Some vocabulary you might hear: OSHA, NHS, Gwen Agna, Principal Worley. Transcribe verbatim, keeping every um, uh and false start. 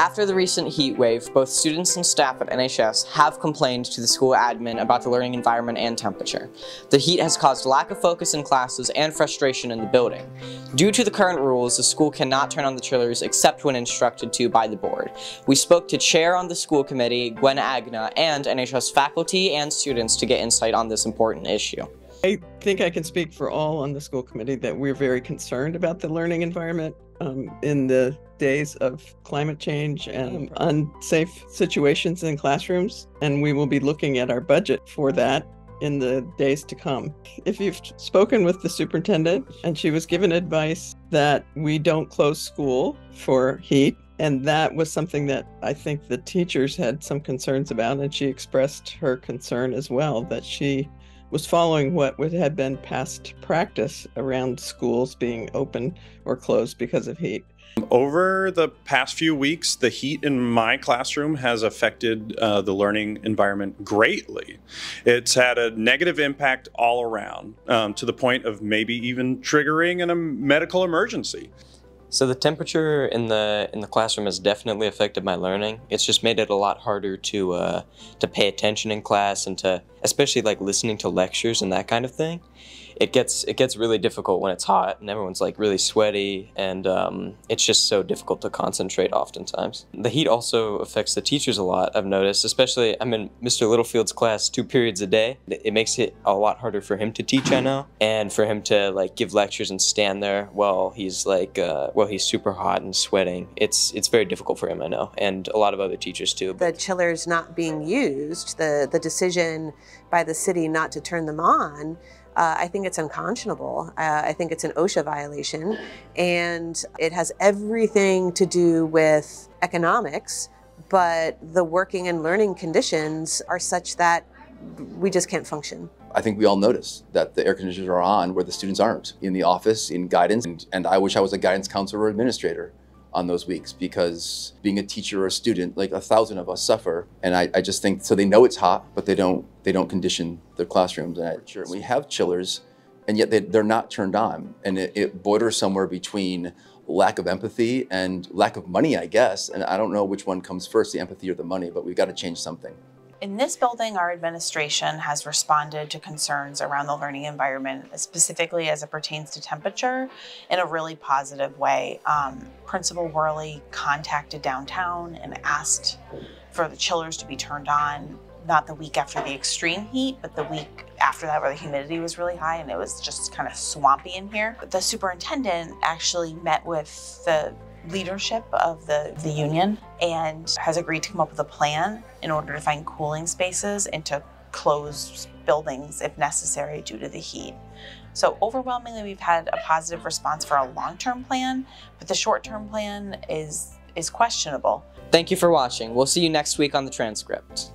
After the recent heat wave, both students and staff at N H S have complained to the school admin about the learning environment and temperature. The heat has caused lack of focus in classes and frustration in the building. Due to the current rules, the school cannot turn on the chillers except when instructed to by the board. We spoke to Chair on the School Committee, Gwen Agna, and N H S faculty and students to get insight on this important issue. I think I can speak for all on the school committee that we're very concerned about the learning environment. Um, in the days of climate change and unsafe situations in classrooms, and we will be looking at our budget for that in the days to come. If you've spoken with the superintendent, and she was given advice that we don't close school for heat, and that was something that I think the teachers had some concerns about, and she expressed her concern as well, that she was following what would have been past practice around schools being open or closed because of heat. Over the past few weeks, the heat in my classroom has affected uh, the learning environment greatly. It's had a negative impact all around, um, to the point of maybe even triggering an, a medical emergency. So the temperature in the in the classroom has definitely affected my learning. It's just made it a lot harder to uh, to pay attention in class and to, especially like listening to lectures and that kind of thing. It gets it gets really difficult when it's hot and everyone's like really sweaty, and um, it's just so difficult to concentrate oftentimes. The heat also affects the teachers a lot, I've noticed, especially I'm in Mister Littlefield's class two periods a day. It makes it a lot harder for him to teach, I know, and for him to like give lectures and stand there while he's like uh, while he's super hot and sweating. It's it's very difficult for him, I know, and a lot of other teachers too. The chillers not being used, the the decision by the city not to turn them on, Uh, I think it's unconscionable. Uh, I think it's an OSHA violation, and it has everything to do with economics, but the working and learning conditions are such that we just can't function. I think we all notice that the air conditioners are on where the students aren't, in the office, in guidance, and, and I wish I was a guidance counselor or administrator on those weeks, because being a teacher or a student, like a thousand of us suffer. And I, I just think, so they know it's hot, but they don't they don't condition their classrooms. And I, sure, we have chillers, and yet they, they're not turned on. And it, it borders somewhere between lack of empathy and lack of money, I guess. And I don't know which one comes first, the empathy or the money, but we've got to change something. In this building, our administration has responded to concerns around the learning environment, specifically as it pertains to temperature, in a really positive way. Um, Principal Worley contacted downtown and asked for the chillers to be turned on, not the week after the extreme heat, but the week after that where the humidity was really high and it was just kind of swampy in here. The superintendent actually met with the leadership of the, the union and has agreed to come up with a plan in order to find cooling spaces and to close buildings if necessary due to the heat. So overwhelmingly, we've had a positive response for our long-term plan, but the short-term plan is, is questionable. Thank you for watching. We'll see you next week on The Transcript.